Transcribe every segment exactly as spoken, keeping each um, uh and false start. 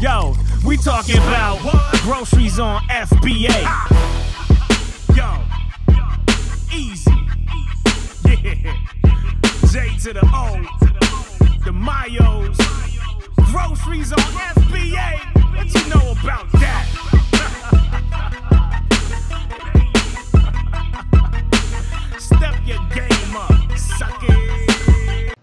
Yo, we talking about groceries on F B A. Yo, easy. Yeah. J to the O, the Mayos. Groceries on F B A. What you know about that? Step your game up, suckers.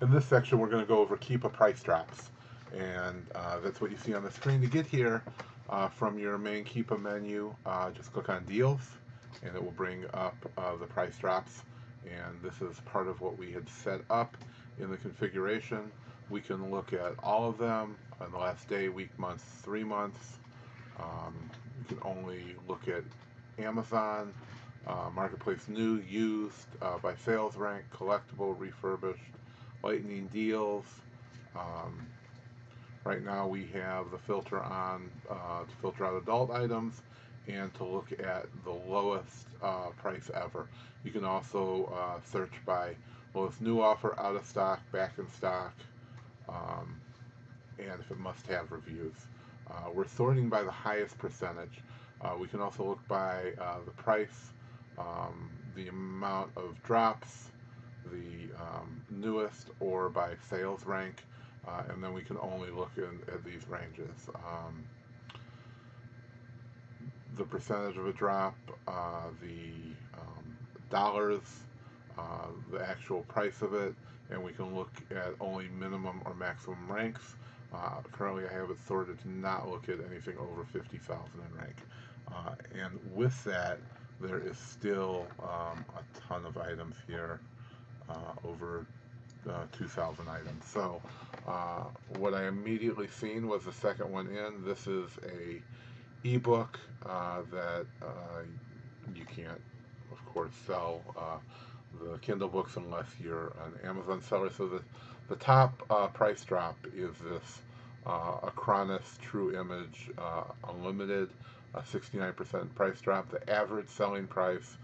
In this section, we're going to go over Keepa price drops. And uh, that's what you see on the screen. To get here uh, from your main Keepa menu, uh, just click on Deals, and it will bring up uh, the price drops. And this is part of what we had set up in the configuration. We can look at all of them on the last day, week, month, three months. Um, you can only look at Amazon, uh, Marketplace New, Used, uh, by Sales Rank, Collectible, Refurbished, Lightning Deals. Um, Right now we have the filter on uh, to filter out adult items and to look at the lowest uh, price ever. You can also uh, search by lowest new offer, out of stock, back in stock, um, and if it must have reviews. Uh, we're sorting by the highest percentage. Uh, we can also look by uh, the price, um, the amount of drops, the um, newest, or by sales rank. Uh, and then we can only look in, at these ranges. Um, the percentage of a drop, uh, the um, dollars, uh, the actual price of it, and we can look at only minimum or maximum ranks. Uh, currently I have it sorted to not look at anything over fifty thousand in rank. Uh, and with that, there is still um, a ton of items here, uh, over Uh, two thousand items. So uh, what I immediately seen was the second one in. This is a ebook uh, that uh, you can't, of course, sell uh, the Kindle books unless you're an Amazon seller. So the, the top uh, price drop is this uh, Acronis True Image uh, Unlimited uh, sixty-nine percent price drop. The average selling price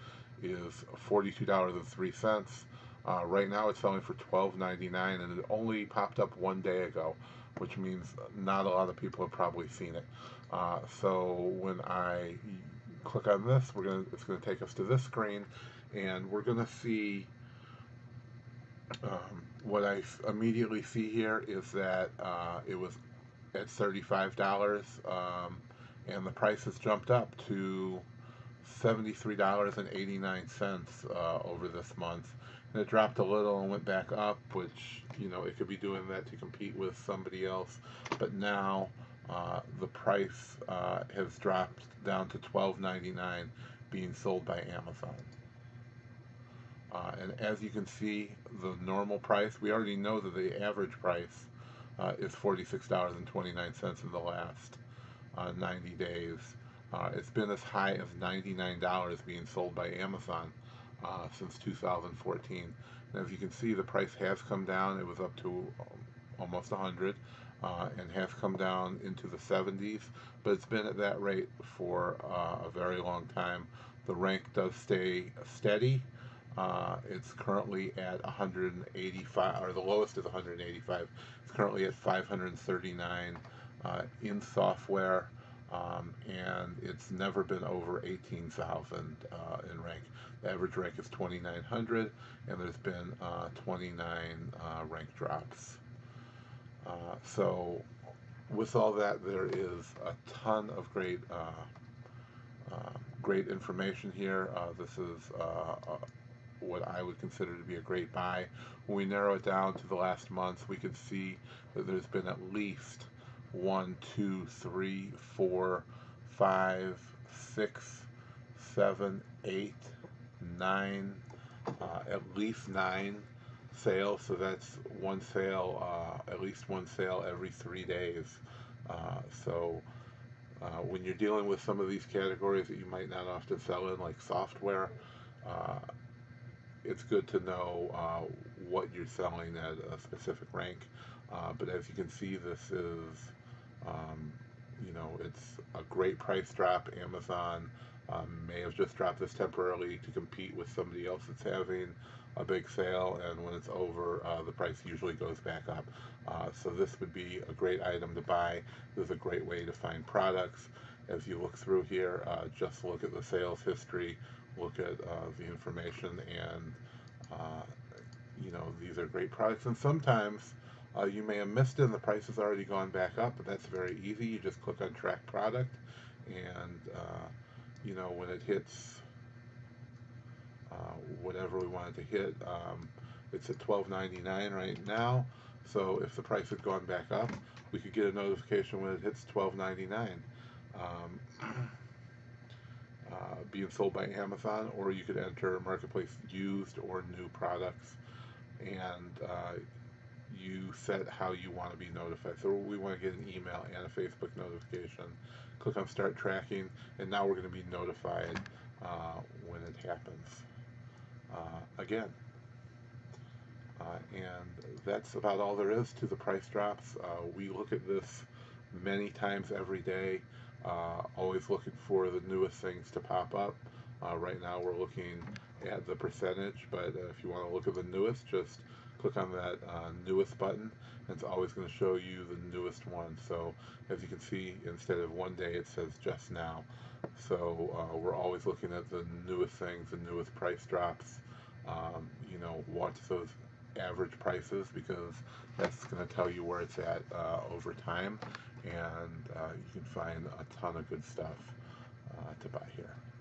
is forty-two dollars and three cents. Uh, right now it's selling for twelve ninety-nine, and it only popped up one day ago, which means not a lot of people have probably seen it. Uh, so when I click on this, we're gonna it's gonna take us to this screen, and we're gonna see um, what I immediately see here is that uh, it was at thirty-five dollars, um, and the price has jumped up to seventy-three dollars and eighty-nine cents uh, over this month. And it dropped a little and went back up, which, you know, it could be doing that to compete with somebody else. But now uh, the price uh, has dropped down to twelve ninety-nine, being sold by Amazon. Uh, and as you can see, the normal price, we already know that the average price uh, is forty-six dollars and twenty-nine cents in the last uh, ninety days. Uh, it's been as high as ninety-nine dollars being sold by Amazon uh, since two thousand fourteen. And as you can see, the price has come down. It was up to almost one hundred uh, and has come down into the seventies, but it's been at that rate for uh, a very long time. The rank does stay steady. Uh, it's currently at one hundred eighty-five, or the lowest is one hundred eighty-five. It's currently at five hundred thirty-nine uh, in software. Um, and it's never been over eighteen thousand uh, in rank. The average rank is twenty-nine hundred, and there's been uh, twenty-nine uh, rank drops. Uh, so with all that, there is a ton of great uh, uh, great information here. Uh, this is uh, a, what I would consider to be a great buy. When we narrow it down to the last month, we can see that there's been at least one, two, three, four, five, six, seven, eight, nine, uh, at least nine sales. So that's one sale, uh, at least one sale every three days. Uh, so uh, when you're dealing with some of these categories that you might not often sell in, like software, uh, it's good to know uh, what you're selling at a specific rank. Uh, but as you can see, this is, um, you know, it's a great price drop. Amazon Um, may have just dropped this temporarily to compete with somebody else that's having a big sale, and when it's over, uh, the price usually goes back up. Uh, so this would be a great item to buy. This is a great way to find products. As you look through here, uh, just look at the sales history, look at uh, the information, and uh, you know, these are great products. And sometimes uh, you may have missed it and the price has already gone back up, but that's very easy. You just click on track product, and uh, you know, when it hits uh, whatever we want it to hit, um, it's at twelve ninety-nine right now. So if the price had gone back up, we could get a notification when it hits twelve ninety-nine. Um, uh, being sold by Amazon, or you could enter marketplace used or new products, and uh, you set how you want to be notified. So we want to get an email and a Facebook notification. Click on start tracking, and now we're going to be notified uh, when it happens uh, again. Uh, and that's about all there is to the price drops. Uh, we look at this many times every day. Uh, always looking for the newest things to pop up. Uh, right now we're looking at the percentage, but uh, if you want to look at the newest, just click on that uh, newest button, and it's always going to show you the newest one. So as you can see, instead of one day, it says just now. So uh, we're always looking at the newest things, the newest price drops. Um, you know, watch those average prices, because that's going to tell you where it's at uh, over time, and uh, you can find a ton of good stuff uh, to buy here.